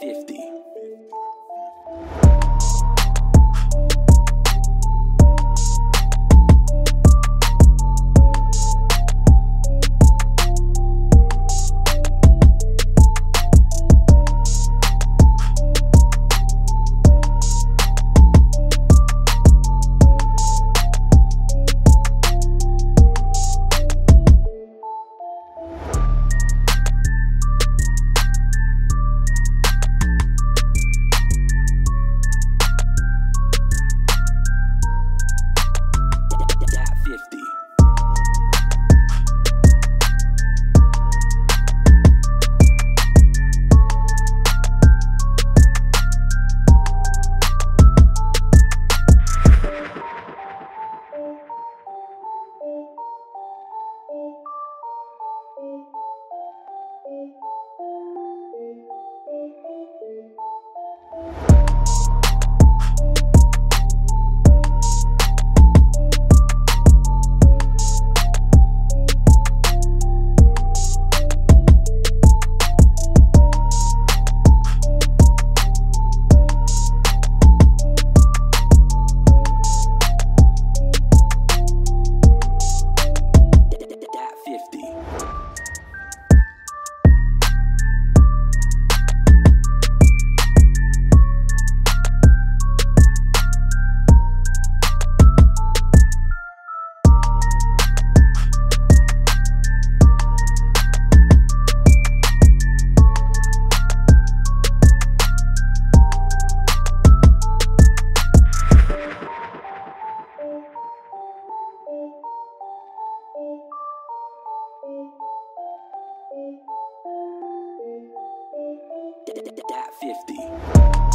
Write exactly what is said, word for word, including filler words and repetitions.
fifty. That fifty.